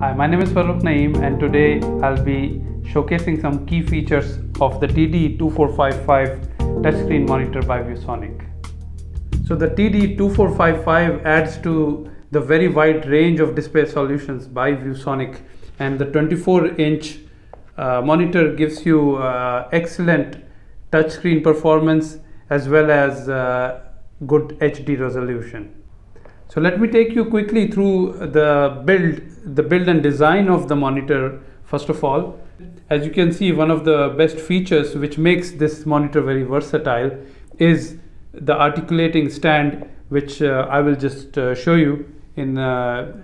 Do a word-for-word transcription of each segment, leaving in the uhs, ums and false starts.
Hi, my name is Farrukh Naeem, and today I'll be showcasing some key features of the T D two four five five touchscreen monitor by ViewSonic. So the T D two four five five adds to the very wide range of display solutions by ViewSonic, and the twenty-four inch uh, monitor gives you uh, excellent touchscreen performance as well as uh, good H D resolution. So let me take you quickly through the build, the build and design of the monitor. First of all, as you can see, one of the best features which makes this monitor very versatile is the articulating stand, which uh, I will just uh, show you in uh,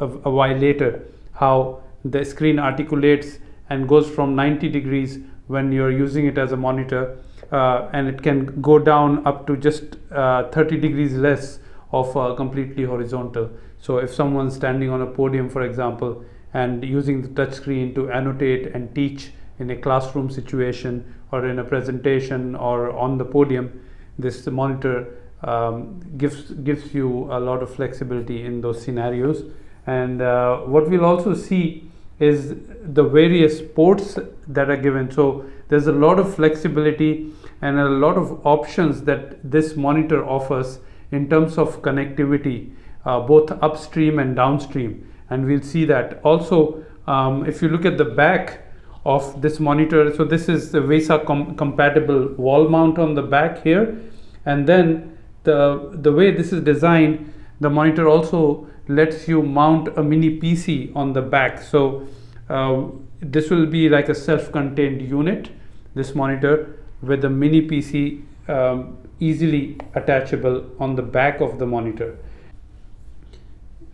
a, a while later, how the screen articulates and goes from ninety degrees when you're using it as a monitor, uh, and it can go down up to just uh, thirty degrees less of uh, completely horizontal. So if someone's standing on a podium, for example, and using the touchscreen to annotate and teach in a classroom situation or in a presentation or on the podium, this monitor um, gives, gives you a lot of flexibility in those scenarios. And uh, what we'll also see is the various ports that are given. So there's a lot of flexibility and a lot of options that this monitor offers in terms of connectivity, uh, both upstream and downstream. And we'll see that also. Um, if you look at the back of this monitor, so this is the VESA com compatible wall mount on the back here, and then the the way this is designed, the monitor also lets you mount a mini P C on the back. So uh, this will be like a self-contained unit, this monitor, with a mini P C um, easily attachable on the back of the monitor.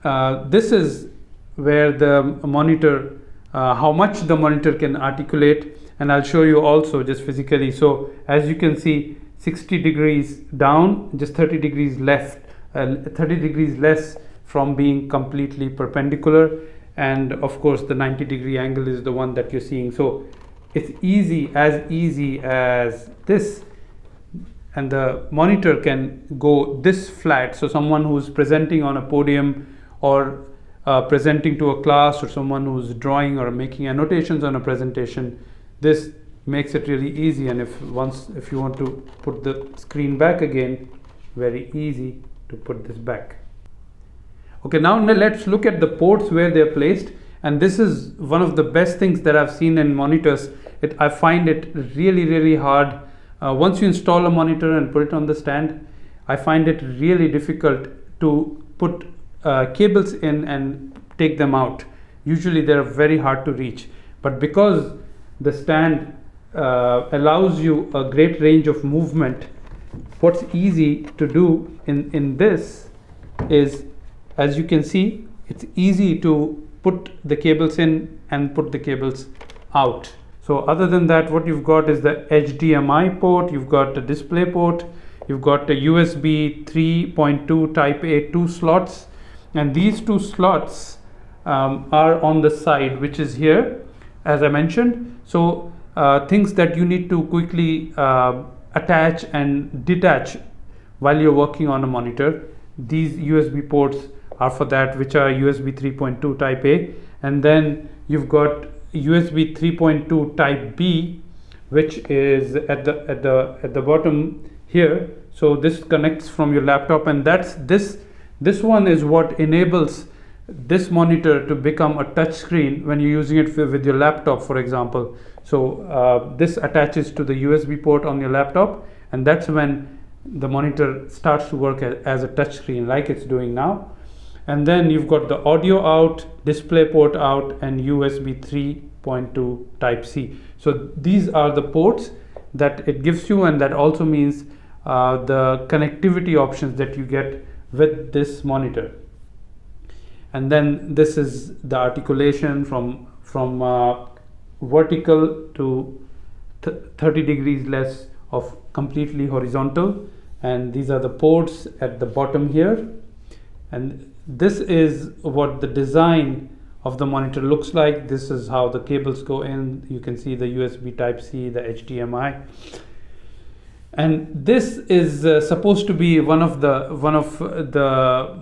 Uh, this is where the monitor, uh, how much the monitor can articulate, and I'll show you also just physically. So as you can see, sixty degrees down, just thirty degrees left, uh, thirty degrees less from being completely perpendicular, and of course the ninety degree angle is the one that you're seeing. So it's easy, as easy as this, and the monitor can go this flat. So someone who's presenting on a podium, or Uh, presenting to a class, or someone who's drawing or making annotations on a presentation, this makes it really easy. And if once if you want to put the screen back again, very easy to put this back. Okay, now let's look at the ports where they're placed, and this is one of the best things that I've seen in monitors. It I find it really really hard uh, once you install a monitor and put it on the stand. I find it really difficult to put Uh, cables in and take them out. Usually they're very hard to reach, but because the stand uh, allows you a great range of movement, what's easy to do in in this is, as you can see, it's easy to put the cables in and put the cables out. So other than that, what you've got is the H D M I port, you've got the display port, you've got the U S B three point two type A two slots. And these two slots um, are on the side, which is here, as I mentioned. So uh, things that you need to quickly uh, attach and detach while you're working on a monitor, these U S B ports are for that, which are U S B three point two type A, and then you've got U S B three point two type B, which is at the at the at the bottom here. So this connects from your laptop, and that's this This one is what enables this monitor to become a touch screen when you're using it with your laptop, for example. So uh, this attaches to the U S B port on your laptop, and that's when the monitor starts to work as a touch screen, like it's doing now. And then you've got the audio out, display port out, and U S B three point two type C. So these are the ports that it gives you, and that also means uh, the connectivity options that you get with this monitor. And then this is the articulation from from uh, vertical to thirty degrees less of completely horizontal, and these are the ports at the bottom here. And this is what the design of the monitor looks like. This is how the cables go in. You can see the U S B type C, the H D M I. And this is uh, supposed to be one of the one of the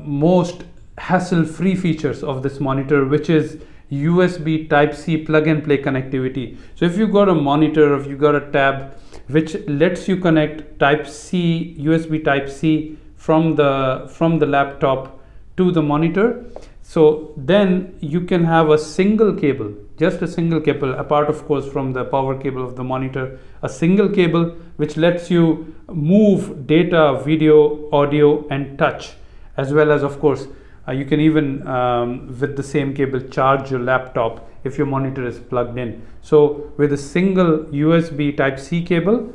most hassle-free features of this monitor, which is U S B Type-C plug-and-play connectivity. So if you've got a monitor, if you've got a tab, which lets you connect Type-C, U S B Type-C from the, from the laptop to the monitor, so then you can have a single cable, just a single cable, apart of course from the power cable of the monitor, a single cable which lets you move data, video, audio and touch, as well as of course uh, you can even um, with the same cable charge your laptop if your monitor is plugged in. So with a single U S B Type-C cable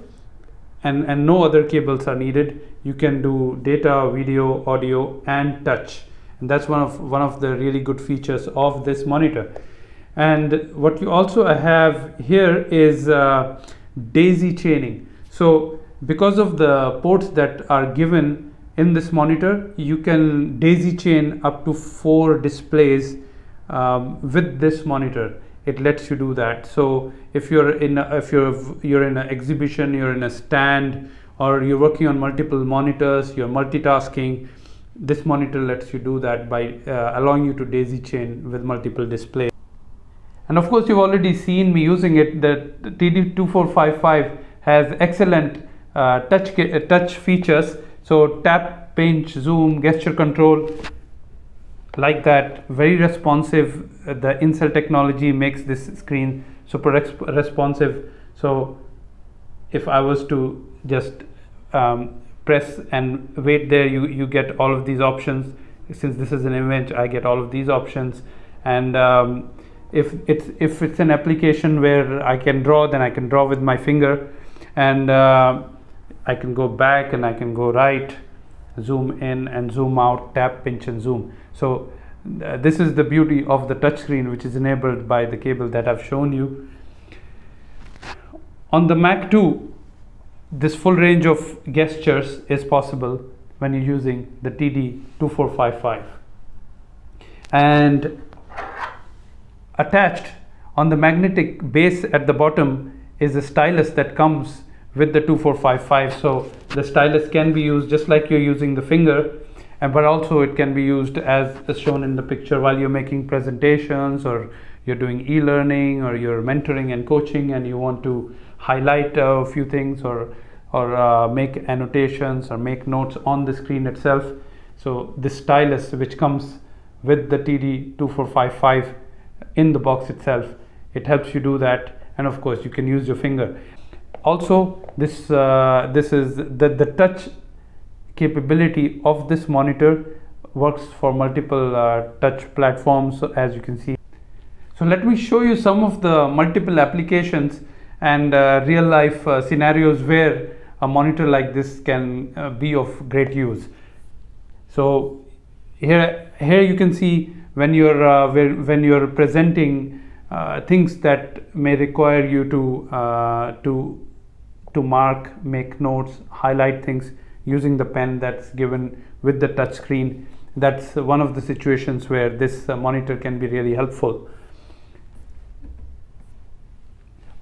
and, and no other cables are needed, you can do data, video, audio and touch. And that's one of one of the really good features of this monitor. And what you also have here is uh, daisy chaining. So because of the ports that are given in this monitor, you can daisy chain up to four displays um, with this monitor. It lets you do that. So if you're in a, if you're you're in an exhibition, you're in a stand, or you're working on multiple monitors, you're multitasking, this monitor lets you do that by uh, allowing you to daisy chain with multiple displays. And of course you've already seen me using it. The T D two four five five has excellent uh, touch, uh, touch features. So tap, pinch, zoom, gesture control, like that, very responsive. Uh, the in-cell technology makes this screen super responsive. So if I was to just um, press and wait there, you you get all of these options. Since this is an image, I get all of these options. And um, if it's if it's an application where I can draw, then I can draw with my finger, and uh, I can go back and I can go right, zoom in and zoom out, tap, pinch and zoom. So uh, this is the beauty of the touchscreen, which is enabled by the cable that I've shown you. On the Mac too, this full range of gestures is possible when you're using the T D two four five five. And attached on the magnetic base at the bottom is a stylus that comes with the two four five five. So the stylus can be used just like you're using the finger, and but also it can be used as, as shown in the picture while you're making presentations, or you're doing e-learning, or you're mentoring and coaching, and you want to highlight a few things, or or uh, make annotations or make notes on the screen itself. So this stylus, which comes with the T D two four five five in the box itself, it helps you do that. And of course you can use your finger also. This uh, this is the, the touch capability of this monitor works for multiple uh, touch platforms, as you can see. So let me show you some of the multiple applications and uh, real life uh, scenarios where a monitor like this can uh, be of great use. So here here you can see when you're uh, where, when you're presenting uh, things that may require you to uh, to to mark, make notes, highlight things using the pen that's given with the touch screen. That's one of the situations where this uh, monitor can be really helpful.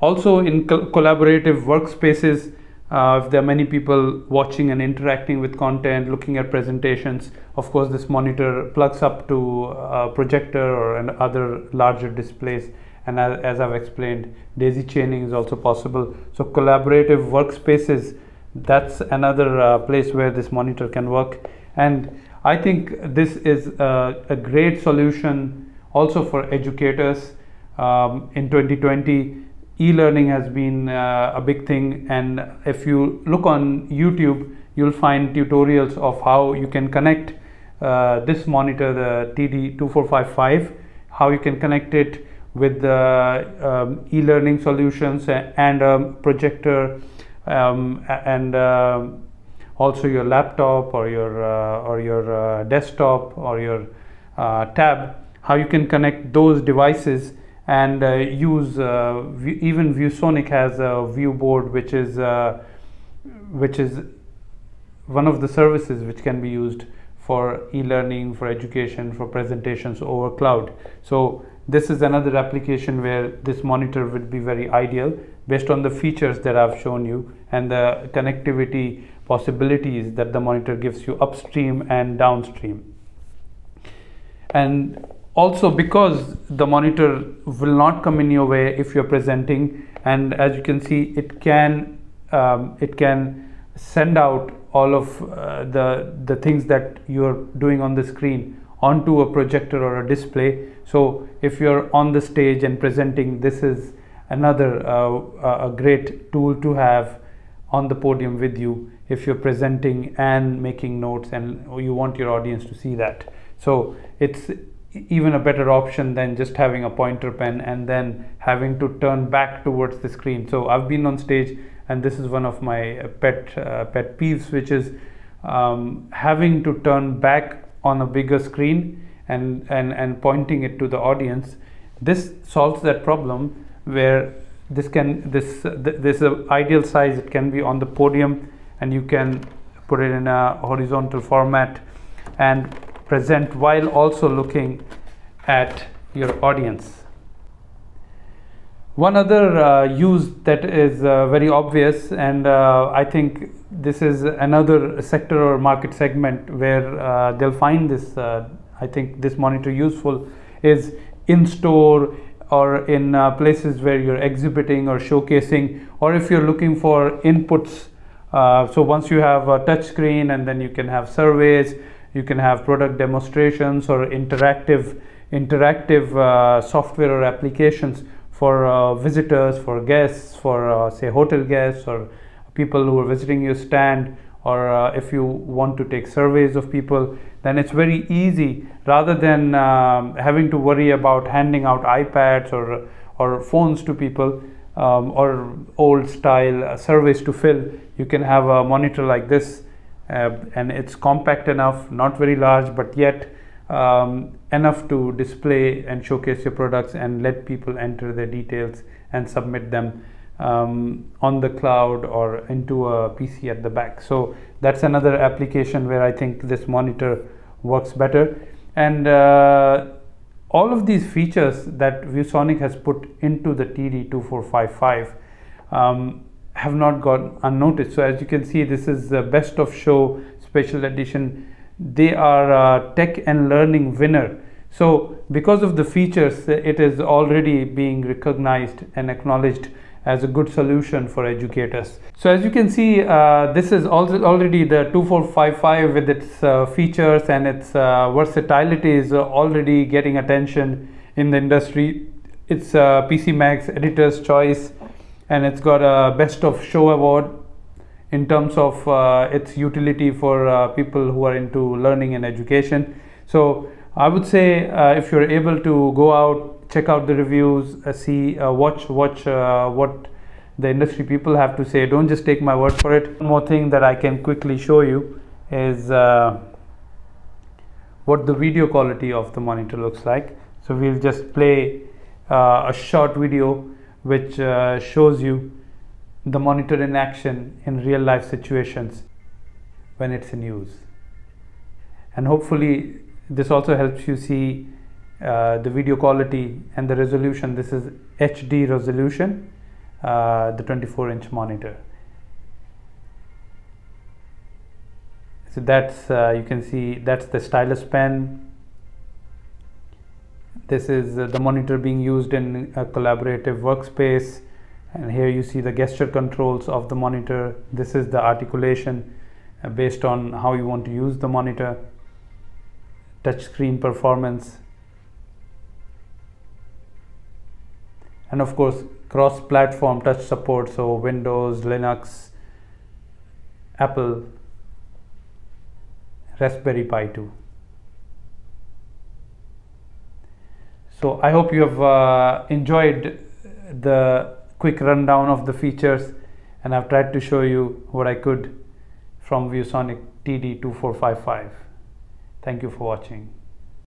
Also in co collaborative workspaces, uh, if there are many people watching and interacting with content, looking at presentations, of course this monitor plugs up to a projector or an other larger displays. And as, as I've explained, daisy chaining is also possible. So collaborative workspaces, that's another uh, place where this monitor can work. And I think this is a, a great solution also for educators. Um, in twenty twenty, e-learning has been uh, a big thing, and if you look on YouTube, you'll find tutorials of how you can connect uh, this monitor, the T D two four five five, how you can connect it with the um, e-learning solutions and um, projector, um, and uh, also your laptop or your uh, or your uh, desktop or your uh, tab, how you can connect those devices and uh, use uh, even ViewSonic has a ViewBoard, which is uh, which is one of the services which can be used for e-learning, for education, for presentations over cloud. So this is another application where this monitor would be very ideal based on the features that I've shown you and the connectivity possibilities that the monitor gives you upstream and downstream. And Also, because the monitor will not come in your way if you're presenting, and as you can see, it can um, it can send out all of uh, the the things that you're doing on the screen onto a projector or a display. So if you're on the stage and presenting, this is another uh, a great tool to have on the podium with you if you're presenting and making notes and you want your audience to see that. So it's even a better option than just having a pointer pen and then having to turn back towards the screen. So I've been on stage, and this is one of my pet uh, pet peeves, which is um, having to turn back on a bigger screen and, and and pointing it to the audience. This solves that problem, where this can this this is an ideal size. It can be on the podium, and you can put it in a horizontal format and present while also looking at your audience. One other uh, use that is uh, very obvious, and uh, I think this is another sector or market segment where uh, they'll find this, uh, I think this monitor useful, is in-store or in uh, places where you're exhibiting or showcasing, or if you're looking for inputs. Uh, so once you have a touch screen, and then you can have surveys, you can have product demonstrations or interactive interactive uh, software or applications for uh, visitors, for guests, for uh, say hotel guests or people who are visiting your stand, or uh, if you want to take surveys of people, then it's very easy, rather than um, having to worry about handing out iPads or or phones to people, um, or old style uh, surveys to fill. You can have a monitor like this, Uh, and it's compact enough, not very large, but yet um, enough to display and showcase your products and let people enter their details and submit them um, on the cloud or into a P C at the back. So that's another application where I think this monitor works better. And uh, all of these features that ViewSonic has put into the T D two four five five um, have not gone unnoticed. So as you can see, this is the best of show special edition. They are a tech and learning winner. So because of the features, it is already being recognized and acknowledged as a good solution for educators. So as you can see, uh, this is also already the two four five five with its uh, features and its uh, versatility is already getting attention in the industry. It's uh, P C Mag's Editor's Choice, and it's got a Best of Show award in terms of uh, its utility for uh, people who are into learning and education. So I would say uh, if you're able to go out, check out the reviews, uh, see, uh, watch, watch uh, what the industry people have to say. Don't just take my word for it. One more thing that I can quickly show you is uh, what the video quality of the monitor looks like. So we'll just play uh, a short video which uh, shows you the monitor in action in real life situations when it's in use. And hopefully this also helps you see uh, the video quality and the resolution. This is H D resolution, uh, the twenty-four inch monitor. So that's, uh, you can see, that's the stylus pen. This is the monitor being used in a collaborative workspace, and here you see the gesture controls of the monitor. This is the articulation based on how you want to use the monitor, touchscreen performance, and of course cross-platform touch support, so Windows, Linux, Apple, Raspberry Pi too. So I hope you have uh, enjoyed the quick rundown of the features, and I've tried to show you what I could from ViewSonic T D two four five five. Thank you for watching.